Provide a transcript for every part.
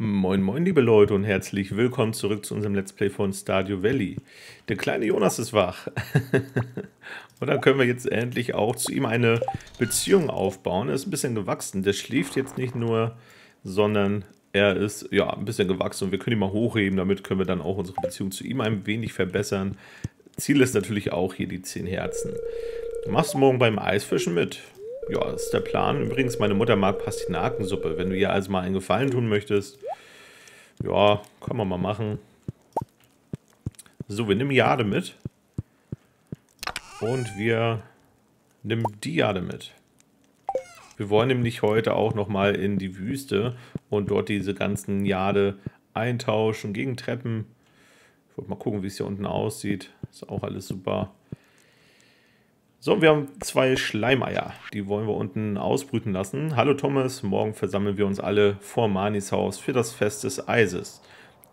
Moin moin liebe Leute und herzlich willkommen zurück zu unserem Let's Play von Stardew Valley. Der kleine Jonas ist wach. Und dann können wir jetzt endlich auch zu ihm eine Beziehung aufbauen. Er ist ein bisschen gewachsen. Der schläft jetzt nicht nur, sondern er ist ja ein bisschen gewachsen. Und wir können ihn mal hochheben. Damit können wir dann auch unsere Beziehung zu ihm ein wenig verbessern. Ziel ist natürlich auch hier die 10 Herzen. Du machst morgen beim Eisfischen mit. Ja, das ist der Plan. Übrigens, meine Mutter mag Pastinakensuppe. Wenn du ihr also mal einen Gefallen tun möchtest... Ja, kann man mal machen. So, wir nehmen Jade mit. Und wir nehmen die Jade mit. Wir wollen nämlich heute auch nochmal in die Wüste und dort diese ganzen Jade eintauschen gegen Treppen. Ich wollte mal gucken, wie es hier unten aussieht. Ist auch alles super. So, wir haben 2 Schleimeier. Die wollen wir unten ausbrüten lassen. Hallo Thomas, morgen versammeln wir uns alle vor Manis Haus für das Fest des Eises.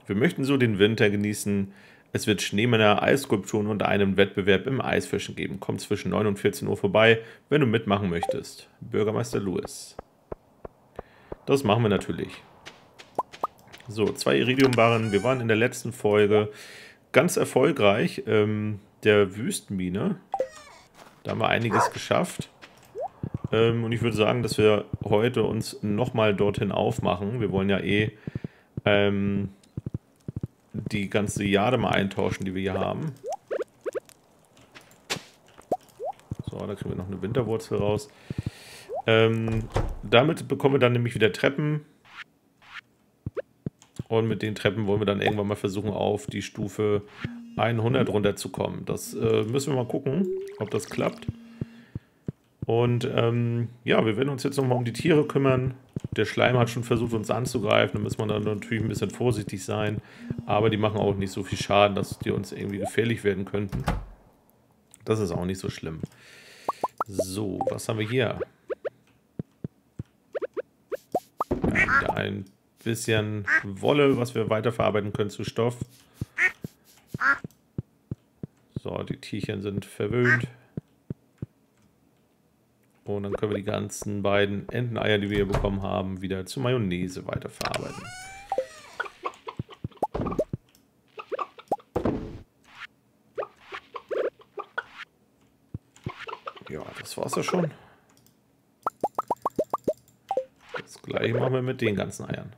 Wir möchten so den Winter genießen. Es wird Schneemänner, Eisskulpturen und einen Wettbewerb im Eisfischen geben. Komm zwischen 9 und 14 Uhr vorbei, wenn du mitmachen möchtest. Bürgermeister Lewis. Das machen wir natürlich. So, 2 Iridiumbarren. Wir waren in der letzten Folge ganz erfolgreich der Wüstenmine. Da haben wir einiges geschafft. Und ich würde sagen, dass wir heute uns nochmal dorthin aufmachen. Wir wollen ja die ganze Jade mal eintauschen, die wir hier haben. So, da kriegen wir noch eine Winterwurzel raus. Damit bekommen wir dann nämlich wieder Treppen. Und mit den Treppen wollen wir dann irgendwann mal versuchen, auf die Stufe 100 runterzukommen. Das müssen wir mal gucken, ob das klappt. Und ja, wir werden uns jetzt nochmal um die Tiere kümmern. Der Schleim hat schon versucht, uns anzugreifen. Da muss man dann natürlich ein bisschen vorsichtig sein. Aber die machen auch nicht so viel Schaden, dass die uns irgendwie gefährlich werden könnten. Das ist auch nicht so schlimm. So, was haben wir hier? Ja, wieder ein bisschen Wolle, was wir weiterverarbeiten können zu Stoff. So, die Tierchen sind verwöhnt. Und dann können wir die ganzen beiden Enteneier, die wir hier bekommen haben, wieder zu Mayonnaise weiterverarbeiten. Ja, das war's ja schon. Das gleiche machen wir mit den ganzen Eiern.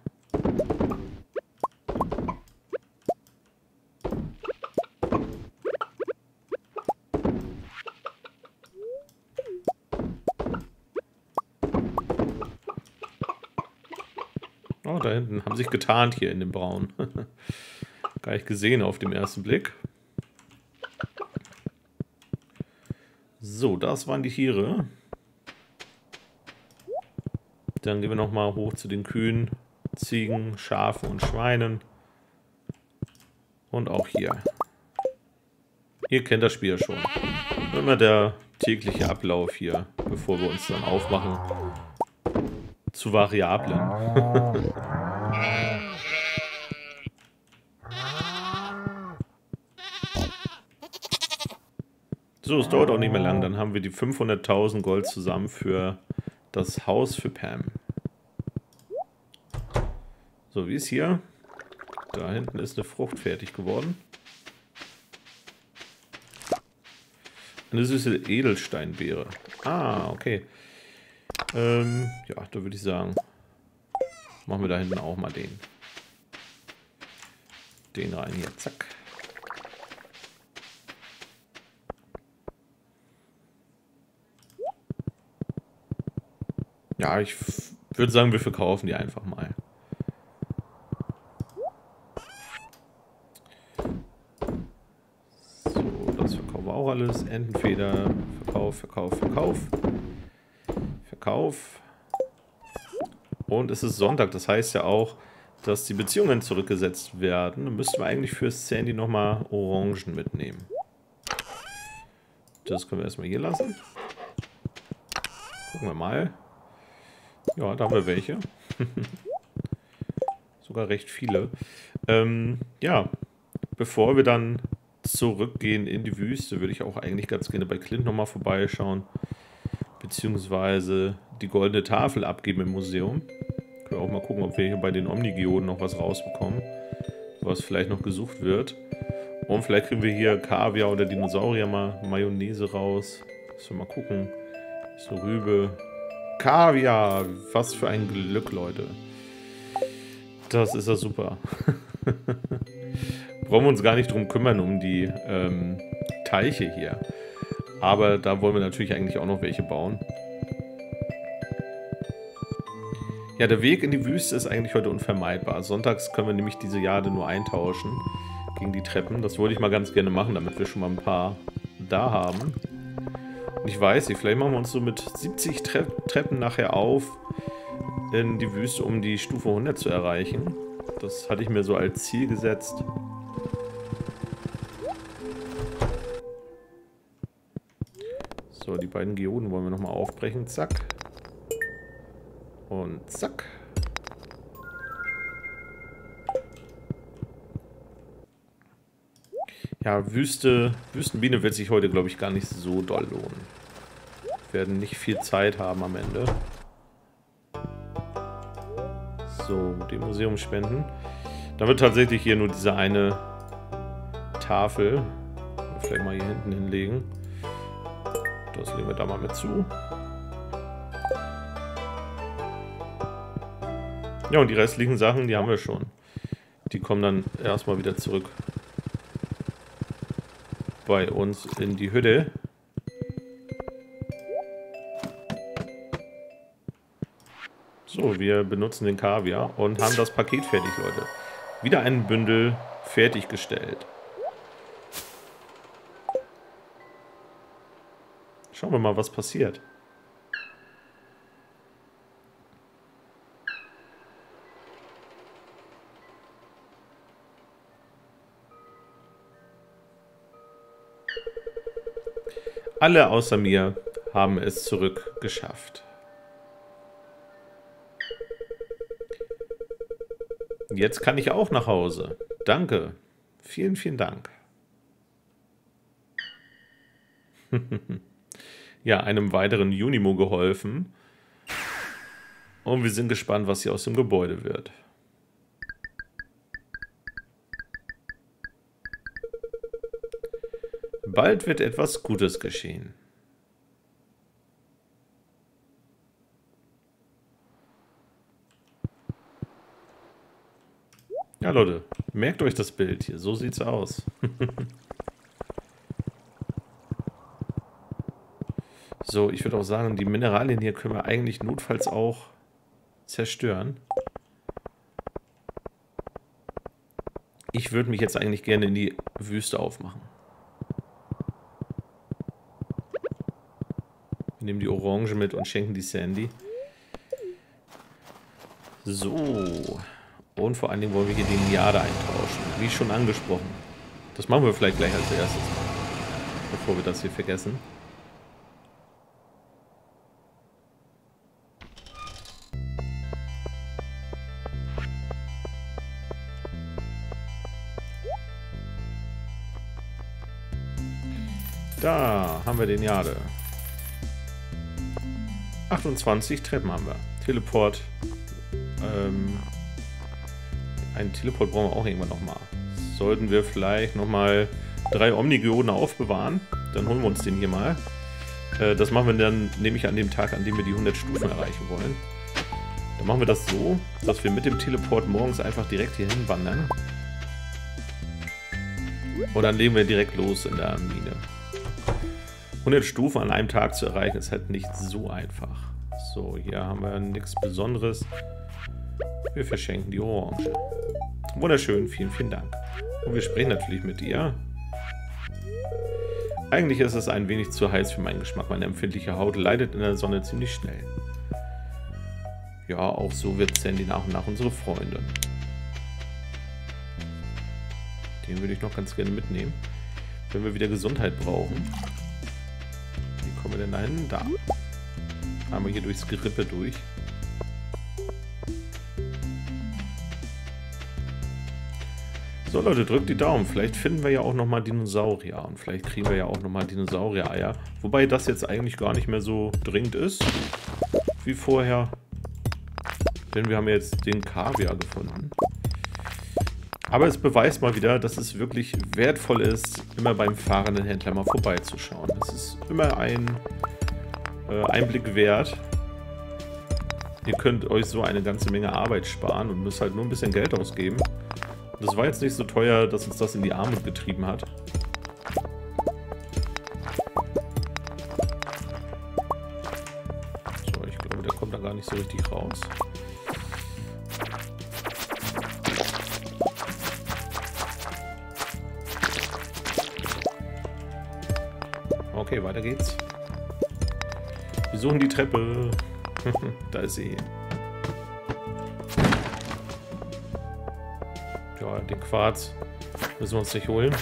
Da hinten haben sich getarnt hier in dem Braun. Gar nicht gesehen auf dem ersten Blick. So, das waren die Tiere. Dann gehen wir nochmal hoch zu den Kühen, Ziegen, Schafen und Schweinen. Und auch hier. Ihr kennt das Spiel schon. Immer der tägliche Ablauf hier, bevor wir uns dann aufmachen. Zu Variablen. So, es dauert auch nicht mehr lang. Dann haben wir die 500.000 Gold zusammen für das Haus für Pam. So, wie ist hier? Da hinten ist eine Frucht fertig geworden. Eine süße Edelsteinbeere. Ah, okay. Ja, da würde ich sagen, machen wir da hinten auch mal den rein hier, zack. Ja, ich würde sagen, wir verkaufen die einfach mal. So, das verkaufen wir auch alles. Entenfeder, Verkauf, Verkauf, Verkauf. Auf. Und es ist Sonntag, das heißt ja auch, dass die Beziehungen zurückgesetzt werden. Dann müssten wir eigentlich für Sandy nochmal Orangen mitnehmen. Das können wir erstmal hier lassen. Gucken wir mal. Ja, da haben wir welche. Sogar recht viele. Ja, bevor wir dann zurückgehen in die Wüste, würde ich auch eigentlich ganz gerne bei Clint nochmal vorbeischauen. Beziehungsweise die goldene Tafel abgeben im Museum. Können wir auch mal gucken, ob wir hier bei den Omni Geoden noch was rausbekommen, was vielleicht noch gesucht wird. Und vielleicht kriegen wir hier Kaviar oder Dinosaurier mal Mayonnaise raus. Müssen wir mal gucken. So Rübe. Kaviar! Was für ein Glück, Leute. Das ist ja super. Brauchen wir uns gar nicht drum kümmern, um die Teiche hier. Aber da wollen wir natürlich eigentlich auch noch welche bauen. Ja, der Weg in die Wüste ist eigentlich heute unvermeidbar. Sonntags können wir nämlich diese Jade nur eintauschen gegen die Treppen. Das wollte ich mal ganz gerne machen, damit wir schon mal ein paar da haben. Und ich weiß nicht, vielleicht machen wir uns so mit 70 Treppen nachher auf in die Wüste, um die Stufe 100 zu erreichen. Das hatte ich mir so als Ziel gesetzt. So, die beiden Geoden wollen wir nochmal aufbrechen. Zack. Und zack. Ja, Wüstenbiene wird sich heute, glaube ich, gar nicht so doll lohnen. Wir werden nicht viel Zeit haben am Ende. So, dem Museum spenden. Da wird tatsächlich hier nur diese eine Tafel. Vielleicht mal hier hinten hinlegen. Das legen wir da mal mit zu. Ja, und die restlichen Sachen, die haben wir schon. Die kommen dann erstmal wieder zurück bei uns in die Hütte. So, wir benutzen den Kaviar und haben das Paket fertig, Leute. Wieder ein Bündel fertiggestellt. Schauen wir mal, was passiert. Alle außer mir haben es zurückgeschafft. Jetzt kann ich auch nach Hause. Danke. Vielen, vielen Dank. Ja, einem weiteren Junimo geholfen. Und wir sind gespannt, was hier aus dem Gebäude wird. Bald wird etwas Gutes geschehen. Ja, Leute, merkt euch das Bild hier. So sieht's aus. So, ich würde auch sagen, die Mineralien hier können wir eigentlich notfalls auch zerstören. Ich würde mich jetzt eigentlich gerne in die Wüste aufmachen. Nehmen die Orange mit und schenken die Sandy. So. Und vor allen Dingen wollen wir hier den Jade eintauschen. Wie schon angesprochen. Das machen wir vielleicht gleich als erstes. Bevor wir das hier vergessen. Da haben wir den Jade. 28 Treppen haben wir. Teleport. Einen Teleport brauchen wir auch irgendwann nochmal. Sollten wir vielleicht nochmal 3 Omni Geoden aufbewahren, dann holen wir uns den hier mal. Das machen wir dann nämlich an dem Tag, an dem wir die 100 Stufen erreichen wollen. Dann machen wir das so, dass wir mit dem Teleport morgens einfach direkt hier hinwandern. Und dann legen wir direkt los in der Mine. 100 Stufen an einem Tag zu erreichen, ist halt nicht so einfach. So, hier haben wir nichts Besonderes. Wir verschenken die Orange. Wunderschön, vielen, vielen Dank. Und wir sprechen natürlich mit ihr. Eigentlich ist es ein wenig zu heiß für meinen Geschmack. Meine empfindliche Haut leidet in der Sonne ziemlich schnell. Ja, auch so wird Sandy nach und nach unsere Freundin. Den würde ich noch ganz gerne mitnehmen. Wenn wir wieder Gesundheit brauchen. Kommen wir denn dahin? Da. Einmal hier durchs Gerippe durch. So Leute, drückt die Daumen. Vielleicht finden wir ja auch nochmal Dinosaurier und vielleicht kriegen wir ja auch nochmal Dinosaurier-Eier. Wobei das jetzt eigentlich gar nicht mehr so dringend ist wie vorher. Denn wir haben jetzt den Kaviar gefunden. Aber es beweist mal wieder, dass es wirklich wertvoll ist, immer beim fahrenden Händler mal vorbeizuschauen. Das ist immer ein Einblick wert. Ihr könnt euch so eine ganze Menge Arbeit sparen und müsst halt nur ein bisschen Geld ausgeben. Das war jetzt nicht so teuer, dass uns das in die Armut getrieben hat. So, ich glaube, der kommt da gar nicht so richtig raus. Okay, weiter geht's. Wir suchen die Treppe. Da ist sie. Ja, den Quarz müssen wir uns nicht holen.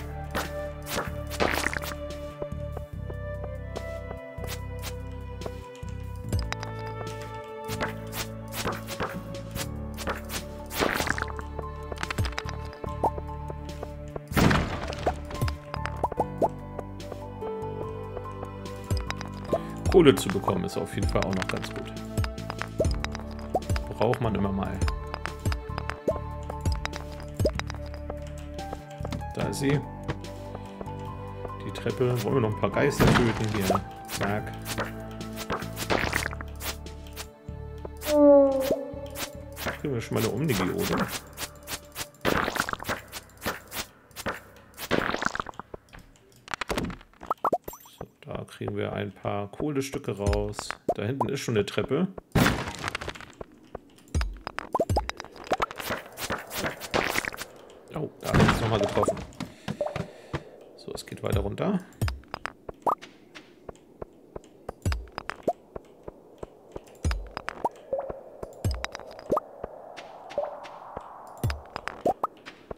Kohle zu bekommen ist auf jeden Fall auch noch ganz gut. Braucht man immer mal. Da ist sie. Die Treppe. Wollen wir noch ein paar Geister töten hier? Zack. Da kriegen wir schon mal eine Omni Geoden. So, da kriegen wir ein paar Kohlestücke raus. Da hinten ist schon eine Treppe. Getroffen. So, es geht weiter runter.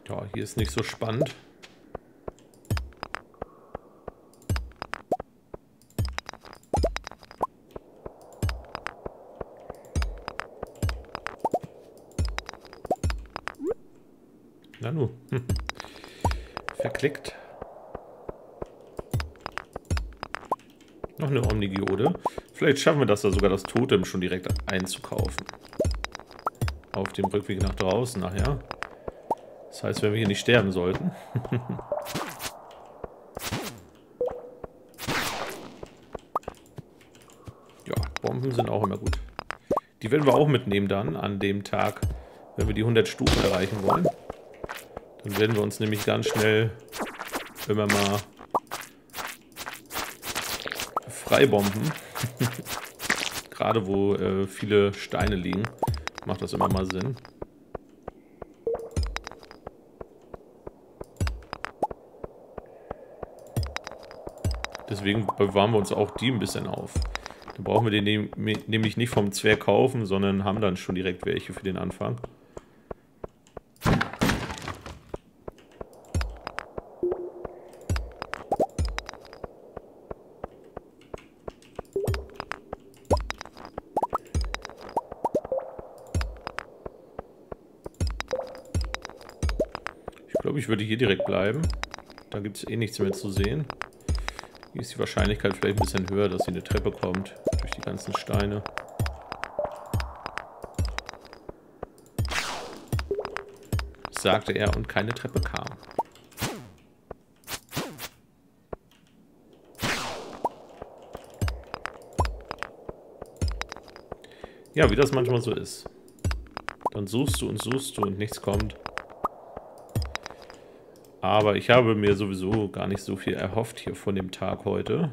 Ja, hier ist nicht so spannend. Na nu. Verklickt. Noch eine Omni Geode. Vielleicht schaffen wir das da sogar, das Totem schon direkt einzukaufen. Auf dem Rückweg nach draußen nachher. Das heißt, wenn wir hier nicht sterben sollten. Ja, Bomben sind auch immer gut. Die werden wir auch mitnehmen dann an dem Tag, wenn wir die 100 Stufen erreichen wollen. Dann werden wir uns nämlich ganz schnell immer mal freibomben. Gerade wo viele Steine liegen, macht das immer mal Sinn. Deswegen bewahren wir uns auch die ein bisschen auf. Dann brauchen wir den nämlich nicht vom Zwerg kaufen, sondern haben dann schon direkt welche für den Anfang. Ich würde hier direkt bleiben. Da gibt es eh nichts mehr zu sehen. Hier ist die Wahrscheinlichkeit vielleicht ein bisschen höher, dass hier eine Treppe kommt. Durch die ganzen Steine. Sagte er und keine Treppe kam. Ja, wie das manchmal so ist. Dann suchst du und nichts kommt. Aber ich habe mir sowieso gar nicht so viel erhofft hier von dem Tag heute.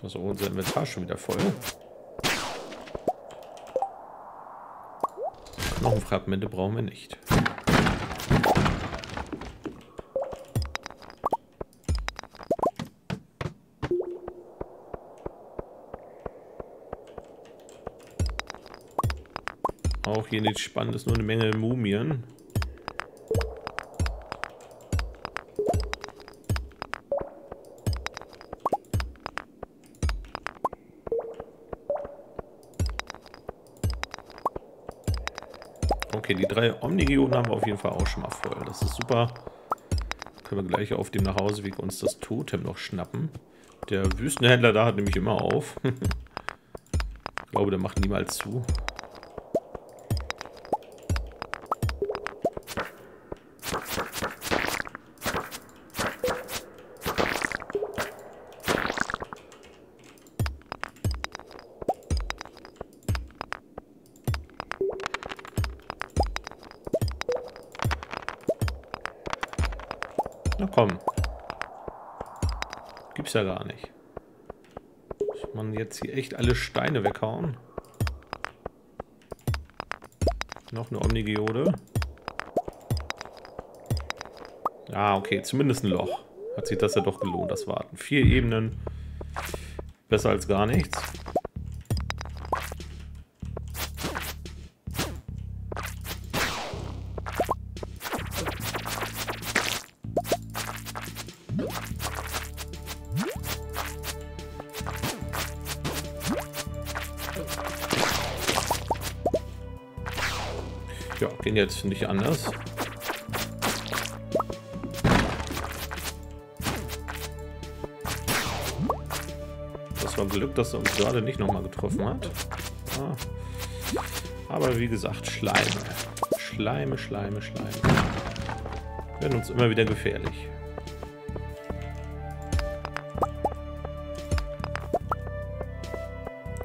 Da ist auch unser Inventar schon wieder voll. Knochenfragmente brauchen wir nicht. Auch hier nichts Spannendes, nur eine Menge Mumien. Okay, die 3 Omni Geoden haben wir auf jeden Fall auch schon mal voll. Das ist super. Können wir gleich auf dem Nachhauseweg uns das Totem noch schnappen. Der Wüstenhändler da hat nämlich immer auf. Ich glaube, der macht niemals zu. Komm. Gibt's ja gar nicht. Muss man jetzt hier echt alle Steine weghauen. Noch eine Omni Geode. Ah, okay. Zumindest ein Loch. Hat sich das ja doch gelohnt, das Warten. 4 Ebenen. Besser als gar nichts. Gehen jetzt nicht anders. Das war Glück, dass er uns gerade nicht nochmal getroffen hat. Ah. Aber wie gesagt, Schleime. Werden uns immer wieder gefährlich.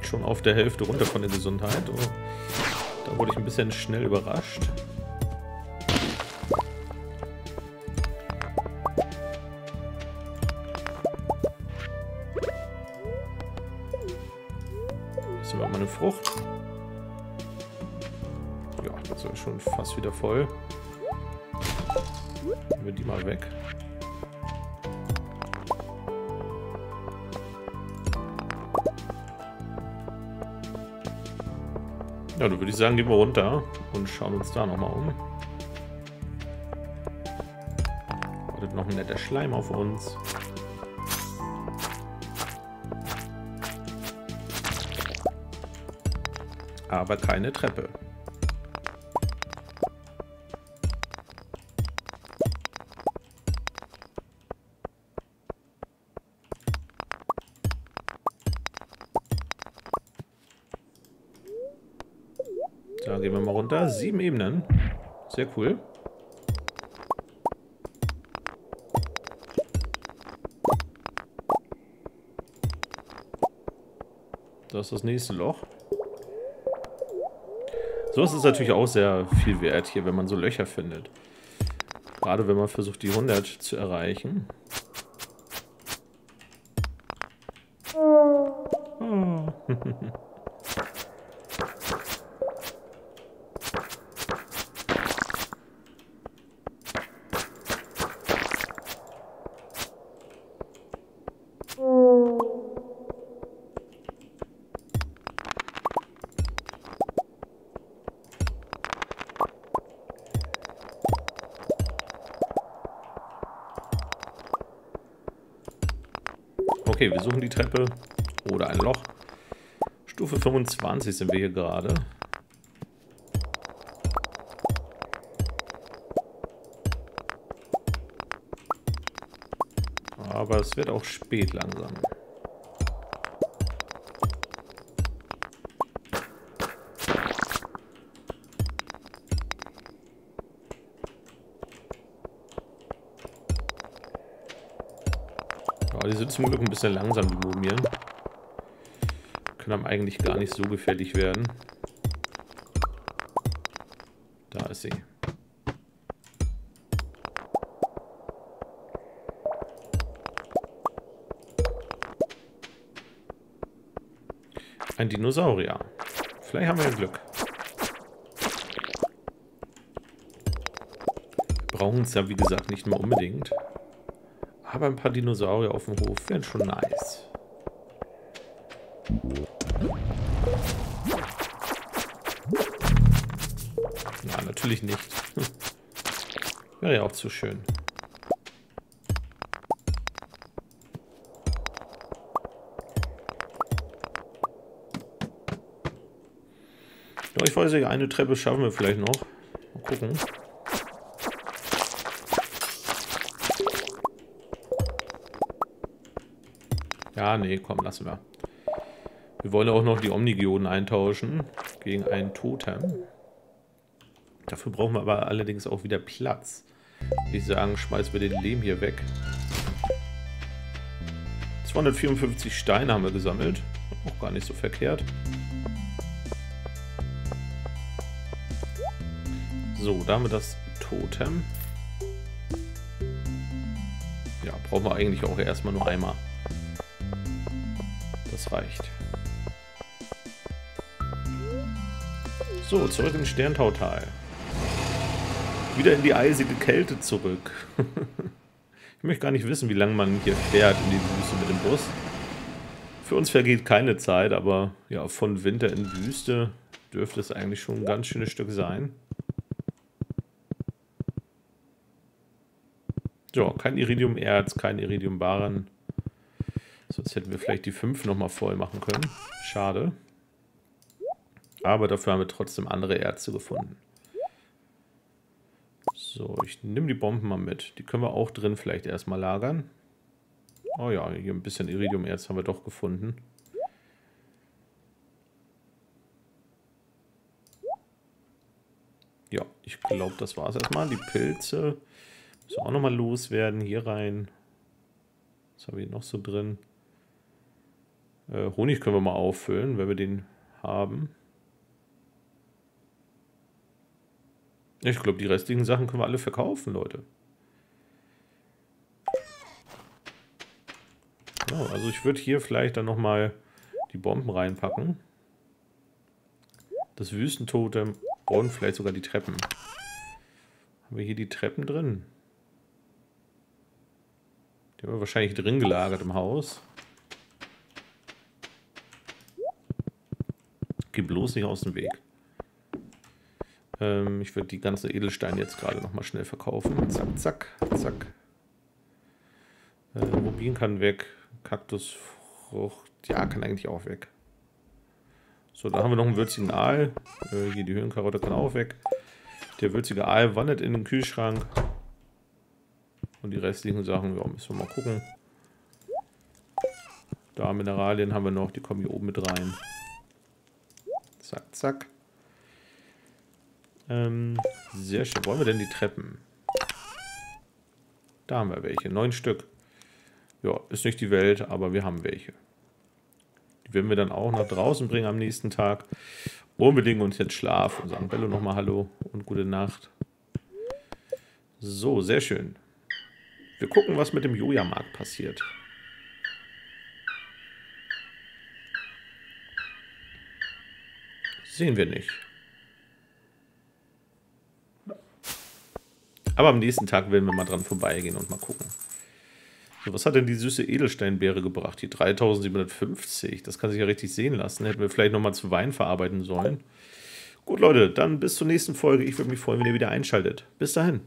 Schon auf der Hälfte runter von der Gesundheit. Oh. Da wurde ich ein bisschen schnell überrascht. Das war mal eine Frucht. Ja, das ist schon fast wieder voll. Nehmen wir die mal weg. Ja, dann würde ich sagen, gehen wir runter und schauen uns da nochmal um. Wartet noch ein netter Schleim auf uns. Aber keine Treppe. Da gehen wir mal runter. 7 Ebenen. Sehr cool. Das ist das nächste Loch. Sowas ist natürlich auch sehr viel wert hier, wenn man so Löcher findet. Gerade wenn man versucht, die 100 zu erreichen. Oh. Okay, wir suchen die Treppe oder ein Loch. Stufe 25 sind wir hier gerade. Aber es wird auch spät langsam. Die sind zum Glück ein bisschen langsam, die Mumien. Können einem eigentlich gar nicht so gefährlich werden. Da ist sie. Ein Dinosaurier. Vielleicht haben wir ja Glück. Wir brauchen es ja, wie gesagt, nicht mehr unbedingt. Aber ein paar Dinosaurier auf dem Hof wären schon nice. Na, natürlich nicht. Wäre ja auch zu schön. Doch, ich weiß nicht, eine Treppe schaffen wir vielleicht noch. gucken. Ja, nee, komm, lassen wir. Wir wollen auch noch die Omni Geoden eintauschen gegen ein Totem. Dafür brauchen wir aber allerdings auch wieder Platz. Ich sagen, schmeißen wir den Lehm hier weg. 254 Steine haben wir gesammelt. Auch gar nicht so verkehrt. So, da haben wir das Totem. Ja, brauchen wir eigentlich auch erstmal nur einmal. Das reicht. So, zurück ins Sterntautal. Wieder in die eisige Kälte zurück. Ich möchte gar nicht wissen, wie lange man hier fährt in die Wüste mit dem Bus. Für uns vergeht keine Zeit, aber ja, von Winter in Wüste dürfte es eigentlich schon ein ganz schönes Stück sein. So, kein Iridium-Erz, kein Iridiumbarren. Sonst hätten wir vielleicht die 5 nochmal voll machen können. Schade. Aber dafür haben wir trotzdem andere Erze gefunden. So, ich nehme die Bomben mal mit. Die können wir auch drin vielleicht erstmal lagern. Oh ja, hier ein bisschen Iridium-Erz haben wir doch gefunden. Ja, ich glaube, das war es erstmal. Die Pilze müssen auch nochmal loswerden. Hier rein. Was haben wir hier noch so drin? Honig können wir mal auffüllen, wenn wir den haben. Ich glaube, die restlichen Sachen können wir alle verkaufen, Leute. Ja, also ich würde hier vielleicht dann nochmal die Bomben reinpacken. Das Wüstentotem und vielleicht sogar die Treppen. Haben wir hier die Treppen drin? Die haben wir wahrscheinlich drin gelagert im Haus. Geh bloß nicht aus dem Weg. Ich würde die ganzen Edelsteine jetzt gerade nochmal schnell verkaufen. Zack, zack, zack. Rubin kann weg. Kaktusfrucht, ja, kann eigentlich auch weg. So, da haben wir noch einen würzigen Aal. Hier die Höhenkarotte kann auch weg. Der würzige Aal wandert in den Kühlschrank. Und die restlichen Sachen, ja, müssen wir mal gucken. Da Mineralien haben wir noch, die kommen hier oben mit rein. Zack, zack. Sehr schön. Wollen wir denn die Treppen? Da haben wir welche. 9 Stück. Ja, ist nicht die Welt, aber wir haben welche. Die werden wir dann auch nach draußen bringen am nächsten Tag. Unbedingt uns jetzt Schlaf und sagen Bello nochmal Hallo und gute Nacht. So, sehr schön. Wir gucken, was mit dem Joja-Markt passiert. Das sehen wir nicht. Aber am nächsten Tag werden wir mal dran vorbeigehen und mal gucken. So, was hat denn die süße Edelsteinbeere gebracht? Die 3750. Das kann sich ja richtig sehen lassen. Hätten wir vielleicht nochmal zu Wein verarbeiten sollen. Gut, Leute, dann bis zur nächsten Folge. Ich würde mich freuen, wenn ihr wieder einschaltet. Bis dahin.